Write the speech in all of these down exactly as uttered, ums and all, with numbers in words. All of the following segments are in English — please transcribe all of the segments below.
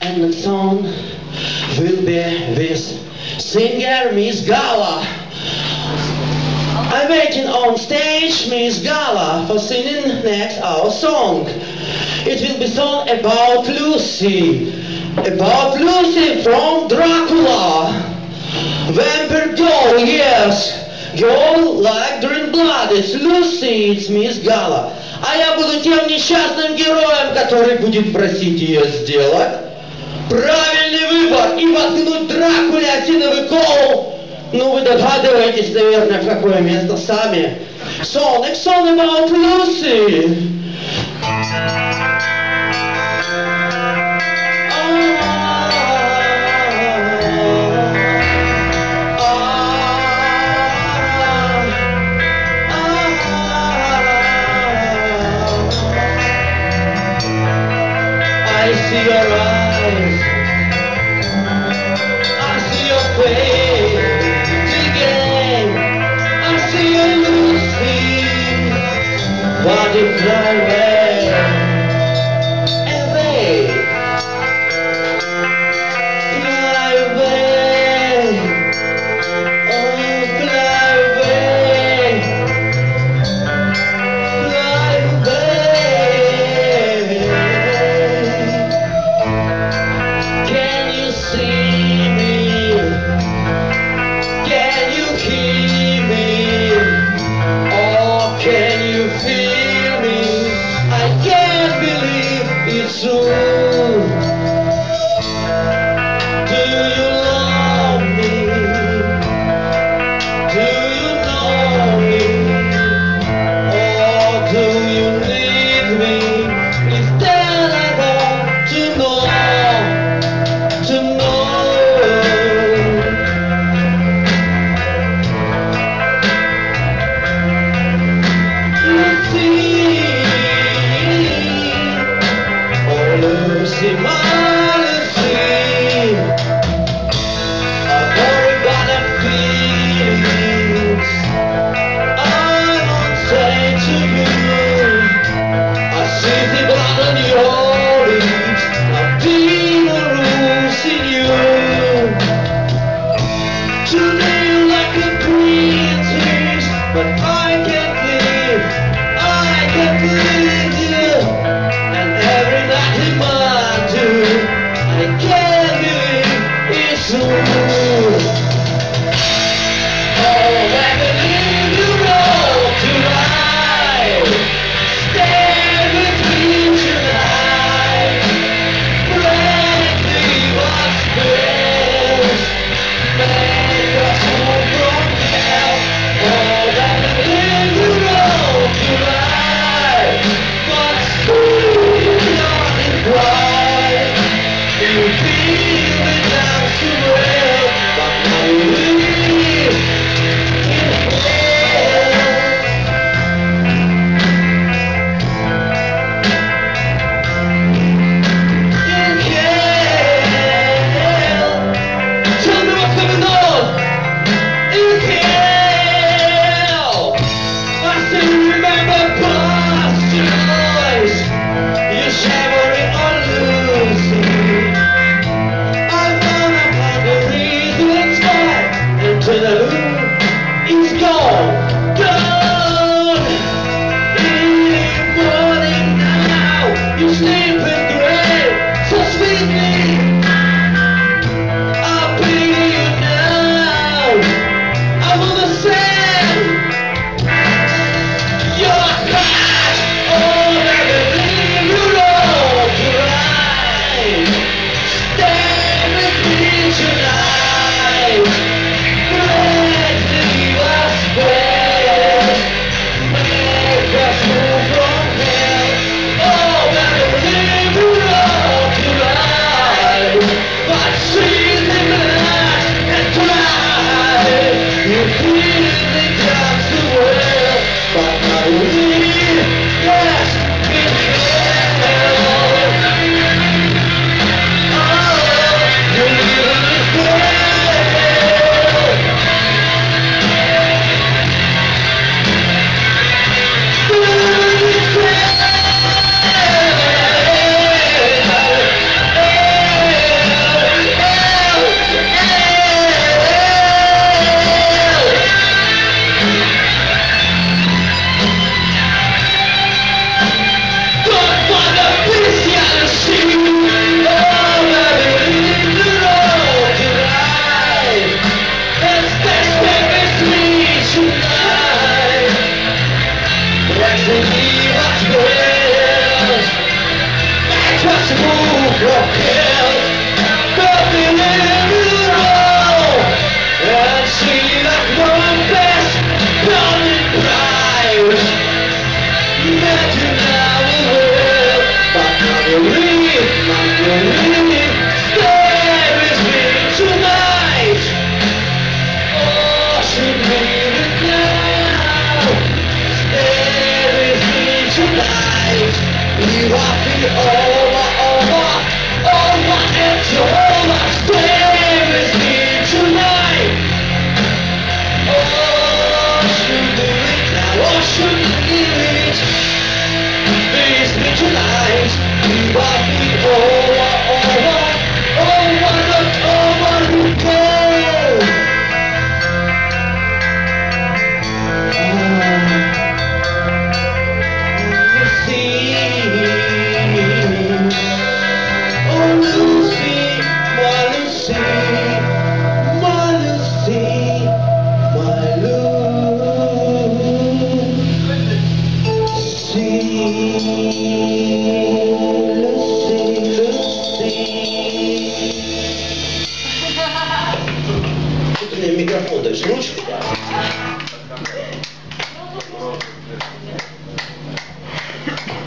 And the song will be this. Singer Miss Gala. I'm making on stage Miss Gala for singing next our song. It will be song about Lucie. About Lucie from Dracula. Vampire girl, yes. Girl like green blood. It's Lucy, it's Miss Gala. А я буду тем несчастным героем, который будет просить ее сделать правильный выбор и воткнуть Дракуле осиновый кол. Ну, вы догадываетесь, наверное, в какое место сами. Song, next song about Lucy. I see your eyes, I see your face again, I see your Lucy, butterfly way, away, fly away, oh fly away, fly away. I can believe you, and every night in my dream.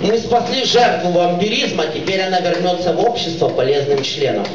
Мы спасли жертву вампиризма, теперь она вернется в общество полезным членом.